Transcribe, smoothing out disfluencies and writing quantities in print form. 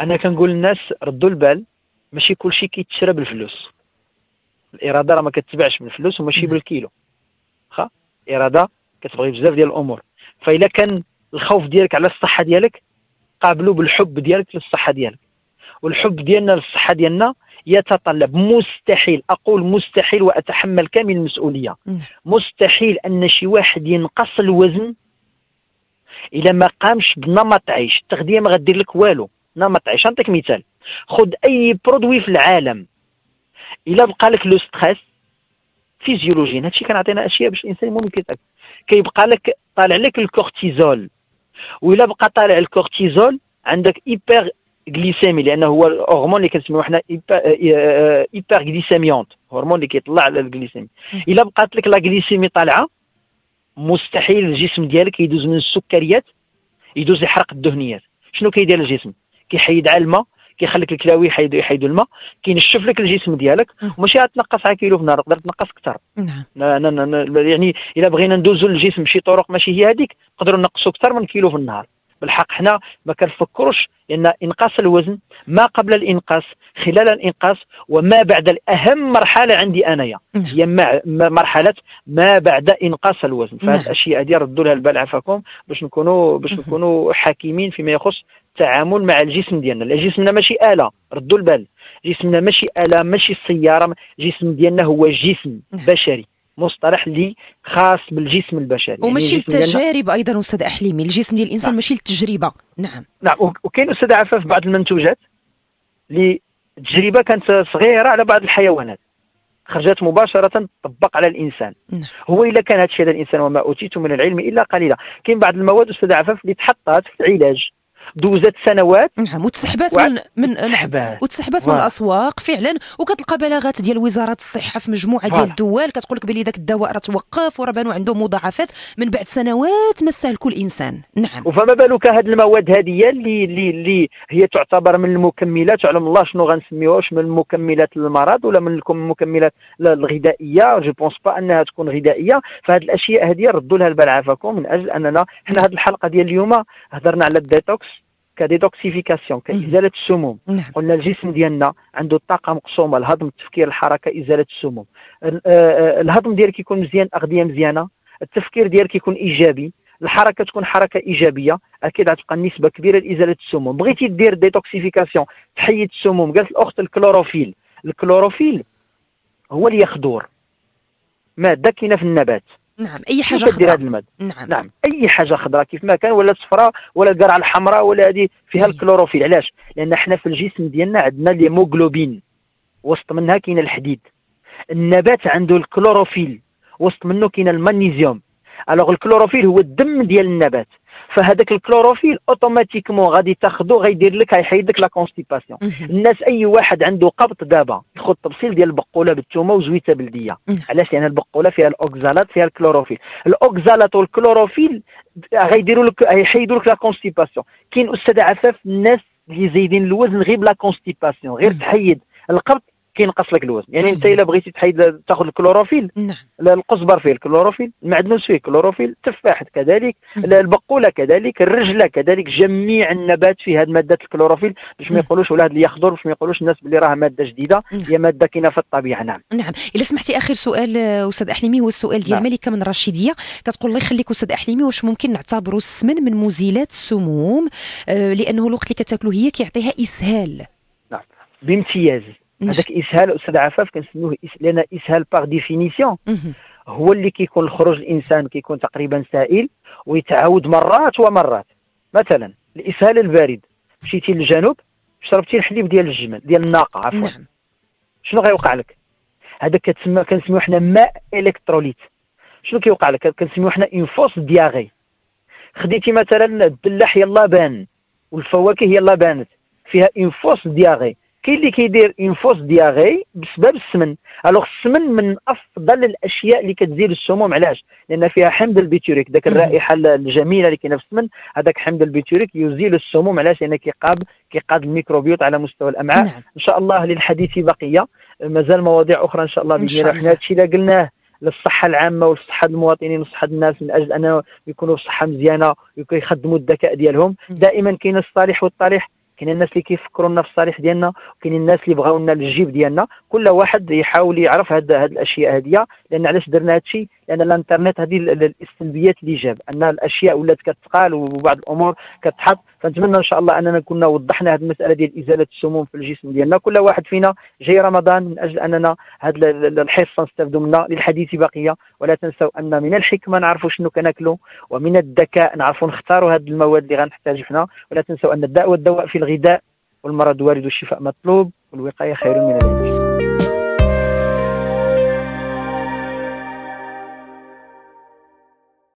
انا كنقول للناس ردوا البال، ماشي كلشي كيتشرى بالفلوس. الاراده راه ما كتباعش بالفلوس وماشي بالكيلو، واخا الاراده كتبغي بزاف ديال الامور. فإلا كان الخوف ديالك على الصحه ديالك قابلو بالحب ديالك للصحه ديالك، والحب ديالنا للصحه ديالنا يتطلب، مستحيل، اقول مستحيل واتحمل كامل المسؤوليه، مستحيل ان شي واحد ينقص الوزن الا ما قامش بنمط عيش. التغذيه ما غدير لك والو، نمط عيش. نعطيك مثال، خذ اي برودوي في العالم، الا بقى لك لو ستريس فيزيولوجيا، هادشي كنعطينا اشياء باش الانسان ممكن يتاكل، كيبقى لك طالع لك الكورتيزول، والا بقى طالع الكورتيزول عندك ايبر غليسيمي، لانه هو الهرمون اللي كنسميوه حنا ايبر غليسيميونت، الهرمون اللي كيطلع على الغليسيمي. الا بقات لك لا غليسيمي طالعه، مستحيل الجسم ديالك يدوز من السكريات، يدوز يحرق الدهنيات. شنو كيدير الجسم؟ كيحيد على الماء، كيخليك الكلاوي يحيدوا الماء، كينشف لك الجسم ديالك، وماشي غتنقص على كيلو في النهار، تقدر تنقص اكثر. يعني الا بغينا ندوزوا للجسم شي طرق ماشي هي هذيك، نقدروا نقصوا اكثر من كيلو في النهار. بالحق حنا ما كنفكروش ان انقاص الوزن، ما قبل الانقاص، خلال الانقاص، وما بعد. اهم مرحله عندي انايا هي مرحله ما بعد انقاص الوزن. فهاد الاشياء هذه ردوا لها البال عفاكم، باش نكونوا حكيمين فيما يخص التعامل مع الجسم ديالنا. جسمنا ماشي آلة، ردوا البال، جسمنا ماشي آلة، ماشي سيارة. الجسم ديالنا هو جسم بشري، مصطلح لي خاص بالجسم البشري، وماشي يعني التجارب ايضا. استاذ حليمي، الجسم ديال الانسان ماشي التجربه. نعم. وكاين استاذ عفاف بعض المنتوجات اللي التجربه كانت صغيره على بعض الحيوانات، خرجت مباشره تطبق على الانسان. هو الا كان هادشي على الانسان، وما اوتيتم من العلم الا قليلا. كاين بعض المواد استاذ عفاف اللي تحطات في العلاج، دوزت سنوات، وتسحبات من الاسواق فعلا. وكتلقى بلاغات ديال وزاره الصحه في مجموعه ديال الدول كتقول لك بلي ذاك الدواء راه توقف، وراه بانوا عنده مضاعفات من بعد سنوات ما سالكو الانسان. وفما بالك هاد المواد هذه اللي هي تعتبر من المكملات، وعلم الله شنو غنسميوها، واش من مكملات المرض ولا من المكملات الغذائيه؟ جو بونس با انها تكون غذائيه. فهاد الاشياء هذه ردوا لها البال عافاكم، من اجل اننا حنا هاد الحلقه ديال اليوم هضرنا على الديتوكس كديتوكسيفيكاسيون، كازاله السموم. قلنا الجسم ديالنا عنده الطاقه مقسومه، الهضم، التفكير، الحركه، ازاله السموم. الهضم ديالك يكون مزيان، اغذيه مزيانه، التفكير ديالك يكون ايجابي، الحركه تكون حركه ايجابيه، اكيد غتبقى النسبه كبيره لازاله السموم. بغيتي دير ديتوكسيفيكاسيون، تحيد السموم، قالت الاخت الكلوروفيل. الكلوروفيل هو اليخدور، ماده كاينه في النبات. اي حاجه خضراء. نعم اي حاجه خضراء كيف ما كان، ولا الصفراء ولا القرعه الحمراء ولا هذه فيها الكلوروفيل. علاش؟ لان حنا في الجسم ديالنا عندنا الهيموغلوبين، وسط منها كاين الحديد. النبات عنده الكلوروفيل، وسط منه كاين المغنيسيوم. الوغ الكلوروفيل هو الدم ديال النبات، فهذاك الكلوروفيل اوتوماتيكمون غادي تاخذو، غيدير لك، غيحيد لك لا كونستيباسيون. الناس اي واحد عنده قبض دابا ياخذ طبسيل ديال البقوله بالثومه وزويته بلديه. علاش؟ لان البقوله فيها الاوكزالات، فيها الكلوروفيل. الاوكزالات والكلوروفيل غيديروا لك، غيحيدوا لك لا كونستيباسيون. كاين استاذ عفاف الناس اللي زايدين الوزن غير بلا كونستيباسيون، غير تحيد القبض كينقص لك الوزن. يعني انت الا بغيتي تحيد تاخذ الكلوروفيل، القزبر فيه الكلوروفيل، المعدنوس فيه الكلوروفيل، التفاح كذلك، البقوله كذلك، الرجله كذلك، جميع النبات فيه هذه ماده الكلوروفيل، باش ما يقولوش ولا هذا اللي يخضر، باش ما يقولوش الناس بلي راه ماده جديده، هي ماده كاينه في الطبيعه. نعم. الا سمحتي اخر سؤال استاذ حليمي، هو السؤال ديال ملكه من رشيديه، كتقول الله يخليك استاذ حليمي، واش ممكن نعتبروا السمن من مزيلات السموم؟ لانه الوقت اللي كتاكلو هي كيعطيها اسهال. نعم بامتياز. هذاك اسهال استاذ عفاف كنسميوه، لان اسهال باغ ديفينيسيون هو اللي كيكون الخروج الانسان كيكون تقريبا سائل، ويتعاود مرات ومرات. مثلا الاسهال البارد، مشيتي للجنوب شربتي الحليب ديال الجمل، ديال الناقه عفوا، شنو غيوقع لك؟ هذا كنسميوه حنا ماء الكتروليت. شنو كيوقع لك؟ كنسميوه حنا اون فوس دياغي. خديتي مثلا الدلاح هي اللبان، والفواكه هي اللبانات، فيها اون فوس دياغي. كاين اللي كيدير اون فوس دياغي بسبب السمن. الوغ السمن من افضل الاشياء اللي كتزيل السموم. علاش؟ لان فيها حمض البيتوريك، ذاك الرائحه الجميله اللي كاينه في السمن، هذاك حمض البيتوريك يزيل السموم. علاش؟ لان كيقاد الميكروبيوت على مستوى الامعاء. ان شاء الله للحديث بقيه، مازال مواضيع اخرى ان شاء الله باذن الله. حنا هادشي اللي قلناه للصحه العامه ولصحه المواطنين وصحه الناس، من اجل انه يكونوا بصحه مزيانه ويخدموا الذكاء ديالهم. دائما كاين الصالح والطريح، كاين الناس اللي كيفكروا لنا في الصالح ديالنا وكاين الناس اللي بغاو لنا للجيب ديالنا. كل واحد يحاول يعرف هاد الاشياء هاديه. لان علاش درنا هادشي؟ لان الانترنت هذه السلبيات اللي جاب ان الاشياء ولات كتقال وبعض الامور كتحط. فنتمنى ان شاء الله اننا كنا وضحنا هذه المساله ديال ازاله السموم في الجسم ديالنا. كل واحد فينا جاي رمضان من اجل اننا هذه الحصه نستافدوا منها. للحديث بقيه، ولا تنسوا ان من الحكمه نعرفوا شنو كناكلوا، ومن الذكاء نعرفوا نختاروا هذه المواد اللي غنحتاجوا حنا. ولا تنسوا ان الداء والدواء في الغذاء، والمرض وارد والشفاء مطلوب، والوقايه خير من العلاج.